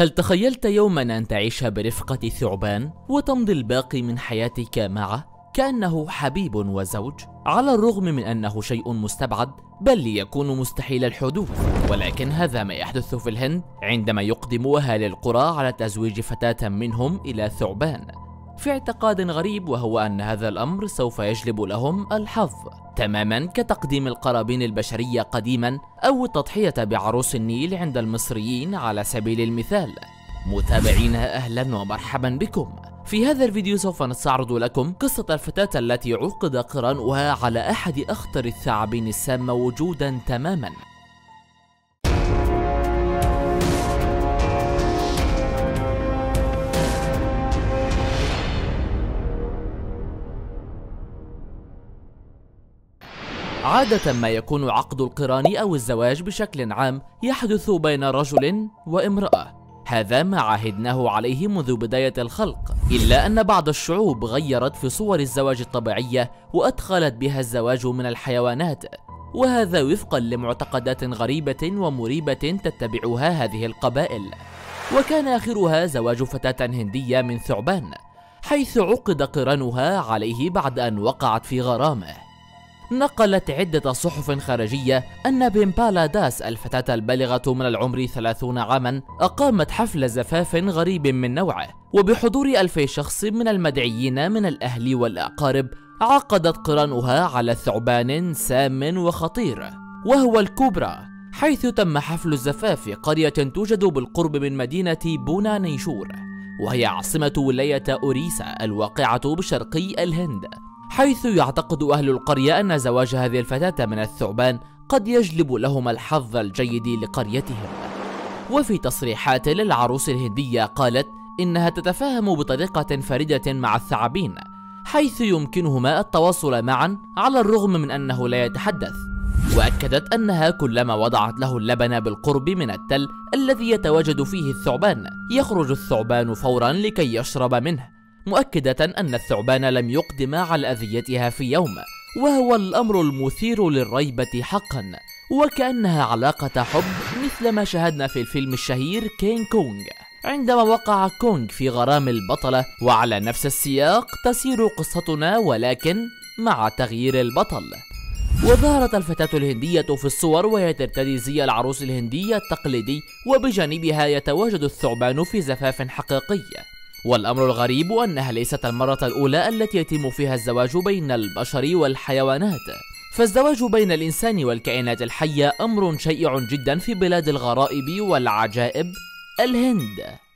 هل تخيلت يوما أن تعيش برفقة ثعبان وتمضي الباقي من حياتك معه كأنه حبيب وزوج؟ على الرغم من أنه شيء مستبعد بل ليكون مستحيل الحدوث، ولكن هذا ما يحدث في الهند عندما يقدم أهالي القرى على تزويج فتاة منهم إلى ثعبان في اعتقاد غريب، وهو أن هذا الأمر سوف يجلب لهم الحظ، تماما كتقديم القرابين البشرية قديما أو التضحية بعروس النيل عند المصريين على سبيل المثال. متابعينا أهلا ومرحبا بكم. في هذا الفيديو سوف نستعرض لكم قصة الفتاة التي عقد قرانها على أحد أخطر الثعابين السامة وجودا تماما. عادة ما يكون عقد القران أو الزواج بشكل عام يحدث بين رجل وامرأة، هذا ما عهدناه عليه منذ بداية الخلق، إلا أن بعض الشعوب غيرت في صور الزواج الطبيعية وأدخلت بها الزواج من الحيوانات، وهذا وفقا لمعتقدات غريبة ومريبة تتبعها هذه القبائل. وكان آخرها زواج فتاة هندية من ثعبان، حيث عقد قرانها عليه بعد أن وقعت في غرامه. نقلت عدة صحف خارجية أن بيمبالاداس الفتاة البالغة من العمر 30 عاما أقامت حفل زفاف غريب من نوعه، وبحضور 2000 شخص من المدعيين من الأهل والأقارب عقدت قرانها على ثعبان سام وخطير وهو الكوبرا، حيث تم حفل الزفاف في قرية توجد بالقرب من مدينة بونا نيشور، وهي عاصمة ولاية أوريسا الواقعة بشرقي الهند، حيث يعتقد أهل القرية أن زواج هذه الفتاة من الثعبان قد يجلب لهم الحظ الجيد لقريتهم. وفي تصريحات للعروس الهندية قالت إنها تتفاهم بطريقة فريدة مع الثعابين، حيث يمكنهما التواصل معا على الرغم من أنه لا يتحدث، وأكدت أنها كلما وضعت له اللبن بالقرب من التل الذي يتواجد فيه الثعبان يخرج الثعبان فورا لكي يشرب منه، مؤكدة أن الثعبان لم يقدم على أذيتها في يوم، وهو الأمر المثير للريبة حقا، وكأنها علاقة حب مثل ما شاهدنا في الفيلم الشهير كين كونغ، عندما وقع كونغ في غرام البطلة. وعلى نفس السياق تسير قصتنا ولكن مع تغيير البطل. وظهرت الفتاة الهندية في الصور وهي ترتدي زي العروس الهندية التقليدي، وبجانبها يتواجد الثعبان في زفاف حقيقي. والأمر الغريب أنها ليست المرة الأولى التي يتم فيها الزواج بين البشر والحيوانات، فالزواج بين الإنسان والكائنات الحية أمر شائع جدا في بلاد الغرائب والعجائب الهند.